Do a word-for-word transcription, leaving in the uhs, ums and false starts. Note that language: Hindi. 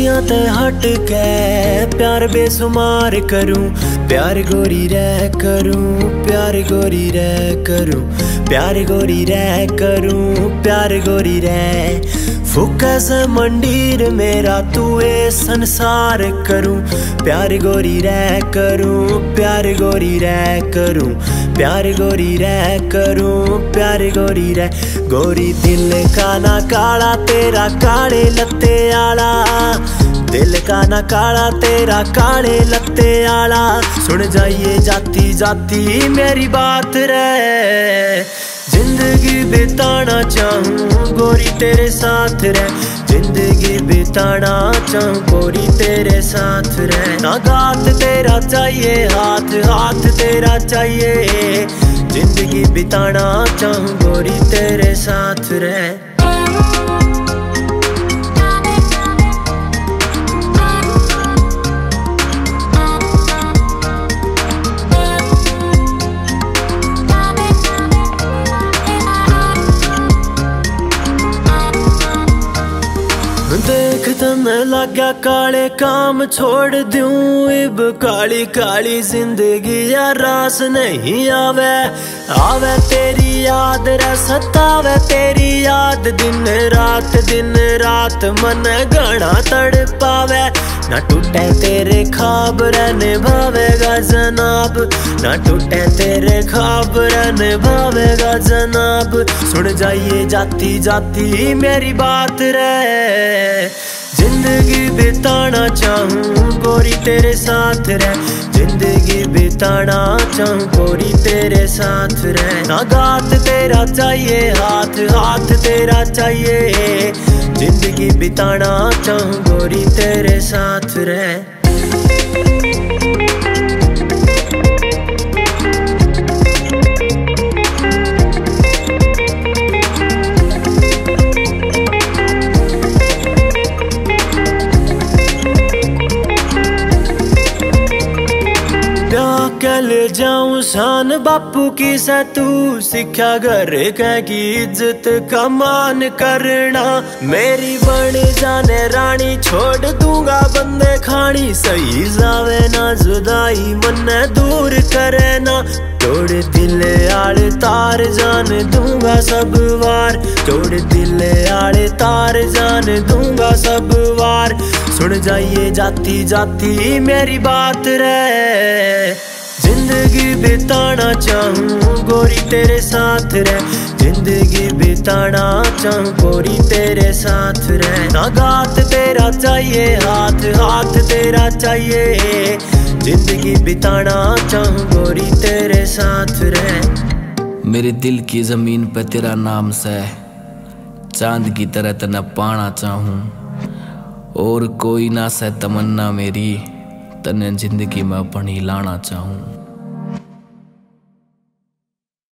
दूरियां ते हट के प्यार बेसुमार करूं, प्यार गोरी रह करूं, प्यार गोरी रह करूं, प्यार गोरी रह करूं, प्यार गोरी रह। फूका सा मंदिर मेरा तू ए संसार करूं, प्यार गोरी रह करूं, प्यार गोरी रह करूं, प्यार गोरी रह करूं, प्यार गोरी रह। गोरी दिल का ना काला तेरा काले लत्ते आला, दिल का ना काला तेरा काले लत्ते आला। सुन जाइए जाती जाती मेरी बात रे, जिंदगी बिताना चाहूँ गोरी तेरे साथ रे, जिंदगी बिताना चाहूँ गोरी तेरे साथ रे। नागात तेरा चाहिए हाथ, हाथ तेरा चाहिए, जिंदगी बिताना चाहूँ गोरी तेरे साथ रे। देखता मैं लगा काले काम छोड़ दूं, इब काली काली जिंदगी या रास नहीं आवे, आवे तेरी याद रे सतावे तेरी याद। दिन रात दिन रात मन घना तड़पावे, ना टूटे तेरे ख्वाब रे निभावेगा जनाब, ना टूटे तेरे ख्वाब रे निभावेगा जनाब। सुन जाइए जाती जाती मेरी बात रे, जिंदगी बिताना चाहूँ गोरी तेरे साथ रे, जिंदगी बिताना चाहूँ गोरी तेरे साथ रे। नागात तेरा चाहिए हाथ, हाथ तेरा चाहिए, जिंदगी बिताना चाहूँ गोरी तेरे साथ रे। ले जाऊं शान बापू की से तू सिखा घर की इज्जत कमान करना, मेरी बन जाने रानी छोड़ दूंगा बंदे खानी। सही जावे ना जुदाई मन दूर करे ना, जोड़ दिल आले तार जान दूंगा सब वार, जोड़ दिल आले तार जान दूंगा सब वार। सुन जाइए जाती जाती मेरी बात रे, जिंदगी बिताना चाहूँ गोरी तेरे साथ रे, जिंदगी बिताना चाहूँ गोरी तेरे साथ रे। नागात तेरा चाहिए हाथ, हाथ तेरा चाहिए, जिंदगी बिताना चाहूँ गोरी तेरे साथ रे। मेरे दिल की जमीन पर तेरा नाम से चांद की तरह तना पाना चाहूँ, और कोई ना से तमन्ना मेरी तने जिंदगी में अपनी लाना चाहूँ।